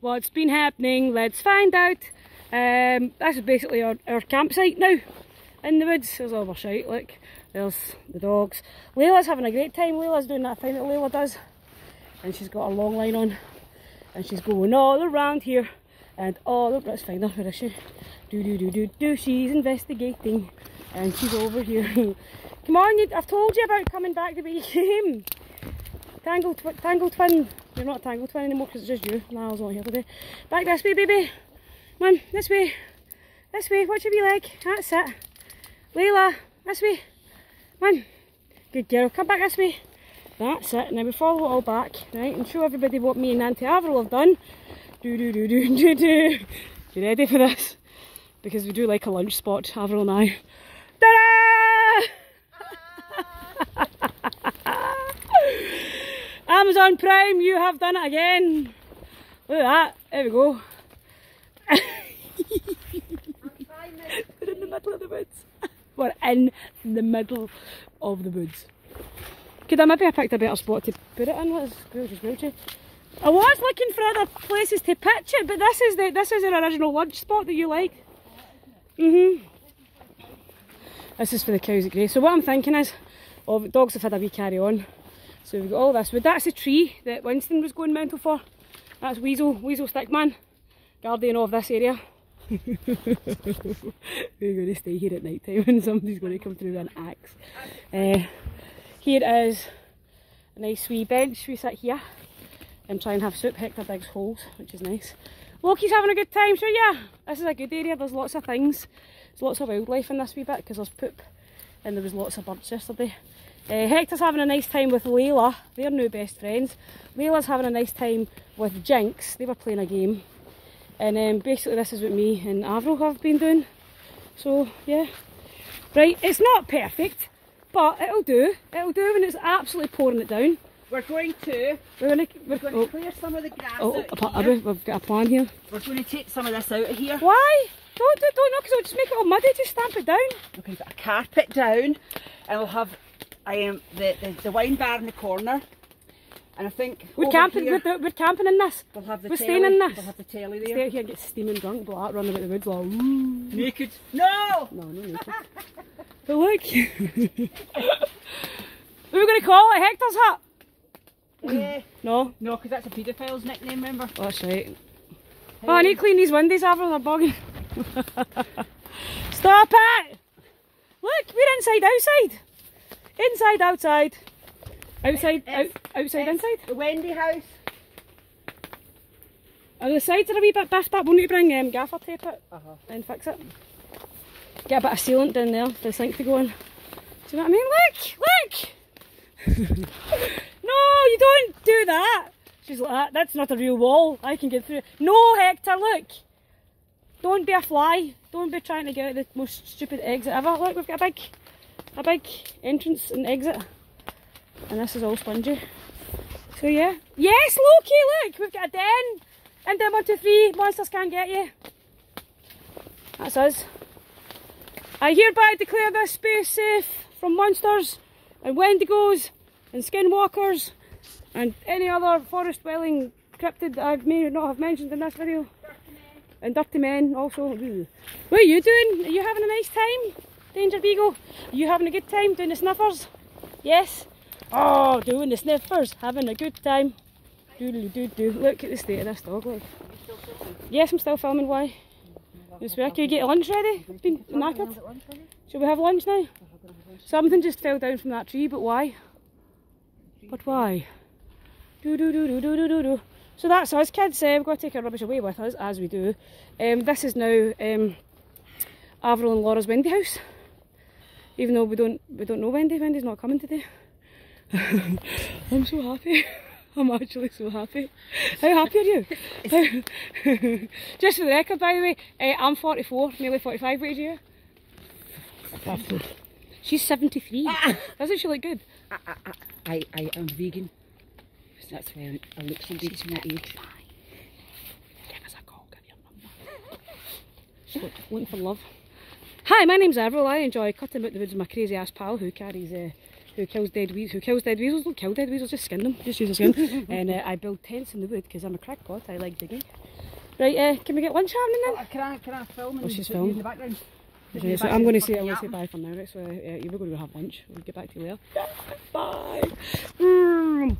what's been happening. Let's find out. That's basically our campsite now in the woods. There's all our shite, look. There's the dogs. Layla's having a great time. Layla's doing that thing that Layla does. And she's got her long line on. And she's going all around here. And all over, let's find her, where is she? Do, she's investigating. And she's over here. Come on, I've told you about coming back the way you came. Tangle twin. You're not tangle twin anymore because it's just you. Niall's not here today. Back this way, baby. Come on, this way. This way, watch your wee leg. That's it. Layla, this way. Come on. Good girl, come back this way. That's it. Now we follow it all back, right? And show everybody what me and Auntie Avril have done. Do. You ready for this? Because we do like a lunch spot, Avril and I. Ta-da! Amazon Prime, you have done it again. Look at that. There we go. We're in the middle of the woods. We're in the middle of the woods. Could I maybe have picked a better spot to put it in? Let's go. I was looking for other places to pitch it, but this is an original lunch spot that you like. This is for the cows at Grey. So what I'm thinking is, oh, the dogs have had a wee carry on. So we've got all this wood. That's the tree that Winston was going mental for. That's Weasel Stickman, guardian of this area. We're going to stay here at night time and somebody's going to come through with an axe. Here is a nice wee bench. We sit here and try and have soup. Hector digs holes, which is nice. Loki's having a good time, sure, yeah. This is a good area. There's lots of things. There's lots of wildlife in this wee bit because there's poop and there was lots of birds yesterday. Hector's having a nice time with Layla. They're new best friends. Layla's having a nice time with Jinx. They were playing a game. And basically this is what me and Avril have been doing. So, yeah. Right, it's not perfect, but it'll do. It'll do when it's absolutely pouring it down. We're going to clear some of the grass out here. We've got a plan here. We're going to take some of this out of here. Why? Don't, because it'll just make it all muddy. Just stamp it down. We're going to put a carpet down and we'll have the wine bar in the corner. And I think we're camping in this. We're staying in this. We'll have the telly there. Stay out here and get steaming drunk, black, running about the woods like naked. No! No naked. But look. We were going to call it Hector's Hut. Yeah. No, because that's a paedophile's nickname, remember? Oh, that's right. Hey. Oh, I need to clean these windows, Avril, they're bogging. Stop it! Look, we're inside, outside. Inside, outside. Outside, outside, inside. The Wendy house. And the sides are a wee bit biffed up. We'll need to bring gaffer tape out and fix it. Get a bit of sealant down there for the sink to go in. Do you know what I mean? Look! Look! No, you don't do that. She's like, that's not a real wall. I can get through it. No, Hector, look. Don't be a fly. Don't be trying to get out the most stupid exit ever. Look, we've got a big entrance and exit. And this is all spongy. So, yeah. Yes, Loki, look. We've got a den. And then 1, 2, 3. Monsters can't get you. That's us. I hereby declare this space safe from monsters and wendigos and skinwalkers and any other forest dwelling cryptid that I may not have mentioned in this video. And dirty men also. What are you doing? Are you having a nice time? Danger Beagle? Are you having a good time doing the sniffers? Yes? Oh, doing the sniffers. Having a good time. Doodly-doo-doo. Look at the state of this dog. Look. Yes, I'm still filming. Why? This work. Can you get lunch ready? It's been knackered. Shall we have lunch now? Something just fell down from that tree, but why? But why? Do. So that's us, kids. We've got to take our rubbish away with us, as we do. This is now Avril and Laura's Wendy house. Even though we don't know Wendy. Wendy's not coming today. I'm so happy. I'm actually so happy. How happy are you? Just for the record, by the way, I'm 44, nearly 45. What is you? 50. She's 73. Doesn't she look good? I am vegan. That's why I look so good to my age. Give us a call, give your number. She's looking for love. Hi, my name's Avril. I enjoy cutting out the woods with my crazy ass pal who carries who kills dead weasels, don't kill dead weasels, just skin them, just use the skin. And I build tents in the wood because I'm a crackpot, I like digging. Right, can we get lunch happening then? Can I film and she's filming in the background? Okay, so I'm going to say bye for now, right? So you were going to have lunch, we'll get back to you later. Bye!